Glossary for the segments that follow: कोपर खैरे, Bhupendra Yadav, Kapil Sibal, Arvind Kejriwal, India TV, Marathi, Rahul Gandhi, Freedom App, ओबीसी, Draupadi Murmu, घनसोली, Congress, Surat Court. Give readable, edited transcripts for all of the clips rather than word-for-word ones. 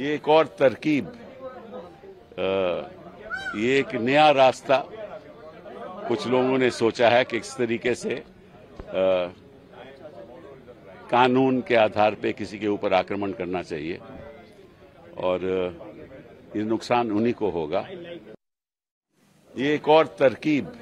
ये एक और तरकीब, ये एक नया रास्ता कुछ लोगों ने सोचा है कि किस तरीके से कानून के आधार पे किसी के ऊपर आक्रमण करना चाहिए और ये नुकसान उन्हीं को होगा। ये एक और तरकीब।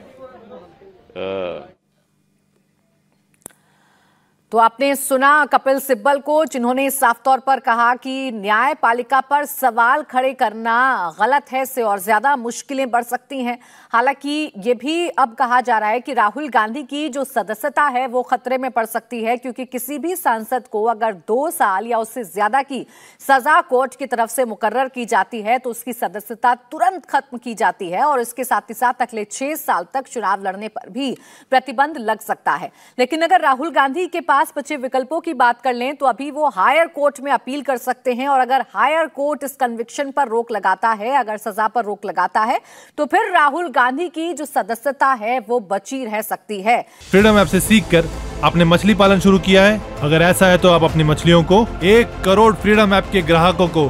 तो आपने सुना कपिल सिब्बल को, जिन्होंने साफ तौर पर कहा कि न्यायपालिका पर सवाल खड़े करना गलत है, से और ज्यादा मुश्किलें बढ़ सकती हैं। हालांकि ये भी अब कहा जा रहा है कि राहुल गांधी की जो सदस्यता है वो खतरे में पड़ सकती है, क्योंकि किसी भी सांसद को अगर 2 साल या उससे ज्यादा की सजा कोर्ट की तरफ से मुकर्रर की जाती है तो उसकी सदस्यता तुरंत खत्म की जाती है और इसके साथ ही साथ अगले 6 साल तक चुनाव लड़ने पर भी प्रतिबंध लग सकता है। लेकिन अगर राहुल गांधी के पास बचे विकल्पों की बात कर लें तो अभी वो हायर कोर्ट में अपील कर सकते हैं और अगर हायर कोर्ट इस कन्विक्शन पर रोक लगाता है, अगर सजा पर रोक लगाता है, तो फिर राहुल गांधी की जो सदस्यता है वो बची रह सकती है। फ्रीडम ऐप से सीखकर आपने मछली पालन शुरू किया है? अगर ऐसा है तो आप अपनी मछलियों को 1 करोड़ फ्रीडम ऐप के ग्राहकों को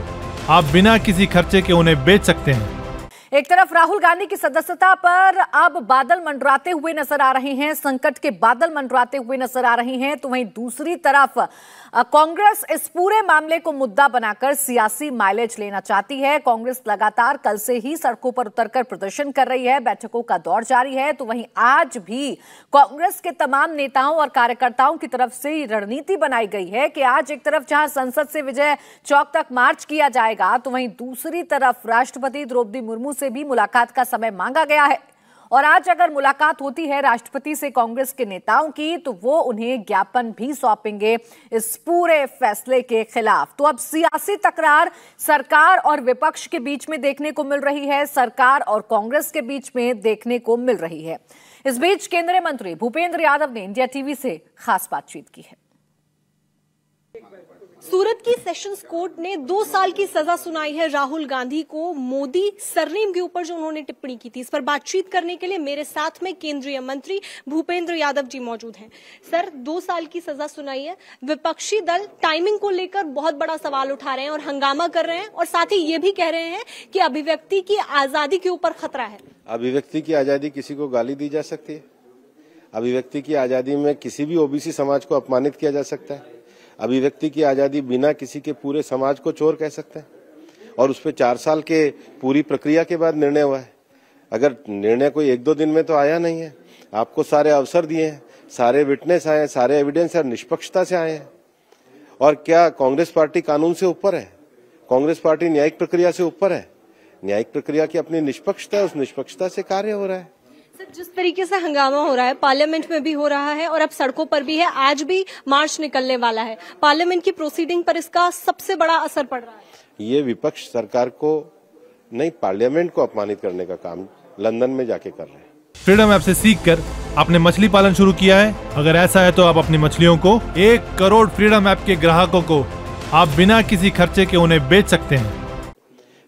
आप बिना किसी खर्चे के उन्हें बेच सकते हैं। एक तरफ राहुल गांधी की सदस्यता पर अब बादल मंडराते हुए नजर आ रहे हैं, संकट के बादल मंडराते हुए नजर आ रहे हैं, तो वहीं दूसरी तरफ कांग्रेस इस पूरे मामले को मुद्दा बनाकर सियासी माइलेज लेना चाहती है। कांग्रेस लगातार कल से ही सड़कों पर उतरकर प्रदर्शन कर रही है, बैठकों का दौर जारी है, तो वहीं आज भी कांग्रेस के तमाम नेताओं और कार्यकर्ताओं की तरफ से रणनीति बनाई गई है कि आज एक तरफ जहां संसद से विजय चौक तक मार्च किया जाएगा, तो वहीं दूसरी तरफ राष्ट्रपति द्रौपदी मुर्मू से भी मुलाकात का समय मांगा गया है और आज अगर मुलाकात होती है राष्ट्रपति से कांग्रेस के नेताओं की तो वो उन्हें ज्ञापन भी सौंपेंगे इस पूरे फैसले के खिलाफ। तो अब सियासी तकरार सरकार और विपक्ष के बीच में देखने को मिल रही है, सरकार और कांग्रेस के बीच में देखने को मिल रही है। इस बीच केंद्रीय मंत्री भूपेंद्र यादव ने इंडिया टीवी से खास बातचीत की है। सूरत की सेशंस कोर्ट ने 2 साल की सजा सुनाई है राहुल गांधी को मोदी सरनेम के ऊपर जो उन्होंने टिप्पणी की थी। इस पर बातचीत करने के लिए मेरे साथ में केंद्रीय मंत्री भूपेंद्र यादव जी मौजूद हैं। सर, 2 साल की सजा सुनाई है, विपक्षी दल टाइमिंग को लेकर बहुत बड़ा सवाल उठा रहे हैं और हंगामा कर रहे हैं और साथ ही ये भी कह रहे हैं कि अभिव्यक्ति की आजादी के ऊपर खतरा है। अभिव्यक्ति की आजादी, किसी को गाली दी जा सकती है, अभिव्यक्ति की आजादी में किसी भी ओबीसी समाज को अपमानित किया जा सकता है, अभिव्यक्ति की आजादी बिना किसी के पूरे समाज को चोर कह सकते हैं और उस पर 4 साल के पूरी प्रक्रिया के बाद निर्णय हुआ है। अगर निर्णय कोई 1-2 दिन में तो आया नहीं है, आपको सारे अवसर दिए हैं, सारे विटनेस आए हैं, सारे एविडेंस और निष्पक्षता से आए हैं। और क्या कांग्रेस पार्टी कानून से ऊपर है? कांग्रेस पार्टी न्यायिक प्रक्रिया से ऊपर है, न्यायिक प्रक्रिया की अपनी निष्पक्षता है, उस निष्पक्षता से कार्य हो रहा है। जिस तरीके से हंगामा हो रहा है, पार्लियामेंट में भी हो रहा है और अब सड़कों पर भी है, आज भी मार्च निकलने वाला है, पार्लियामेंट की प्रोसीडिंग पर इसका सबसे बड़ा असर पड़ रहा है। ये विपक्ष सरकार को नहीं, पार्लियामेंट को अपमानित करने का काम लंदन में जाके कर रहे हैं। फ्रीडम ऐप से सीखकर आपने मछली पालन शुरू किया है? अगर ऐसा है तो आप अपनी मछलियों को 1 करोड़ फ्रीडम ऐप के ग्राहकों को आप बिना किसी खर्चे के उन्हें बेच सकते हैं।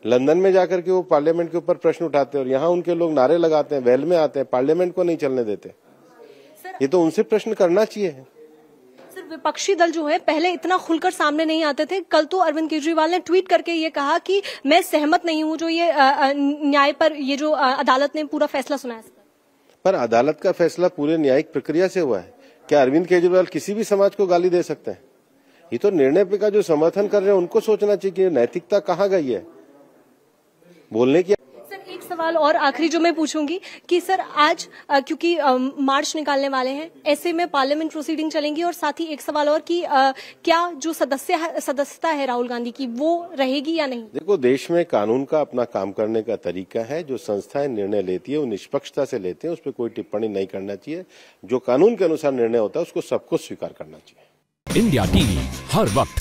लंदन में जाकर के वो पार्लियामेंट के ऊपर प्रश्न उठाते हैं और यहाँ उनके लोग नारे लगाते हैं, वैल में आते हैं, पार्लियामेंट को नहीं चलने देते। ये तो उनसे प्रश्न करना चाहिए। विपक्षी दल जो है पहले इतना खुलकर सामने नहीं आते थे, कल तो अरविंद केजरीवाल ने ट्वीट करके ये कहा कि मैं सहमत नहीं हूँ जो ये न्याय पर, ये जो अदालत ने पूरा फैसला सुनाया। पर अदालत का फैसला पूरे न्यायिक प्रक्रिया से हुआ है। क्या अरविंद केजरीवाल किसी भी समाज को गाली दे सकते हैं? ये तो निर्णय पे का जो समर्थन कर रहे हैं उनको सोचना चाहिए कि नैतिकता कहाँ गई है बोलने की। सर, एक सवाल और आखिरी जो मैं पूछूंगी कि सर आज क्योंकि मार्च निकालने वाले हैं, ऐसे में पार्लियामेंट प्रोसीडिंग चलेंगी और साथ ही एक सवाल और कि क्या जो सदस्यता है राहुल गांधी की वो रहेगी या नहीं? देखो, देश में कानून का अपना काम करने का तरीका है, जो संस्थाएं निर्णय लेती है वो निष्पक्षता से लेते हैं, उस पर कोई टिप्पणी नहीं करना चाहिए। जो कानून के अनुसार निर्णय होता है उसको सबको स्वीकार करना चाहिए। इंडिया टीवी हर वक्त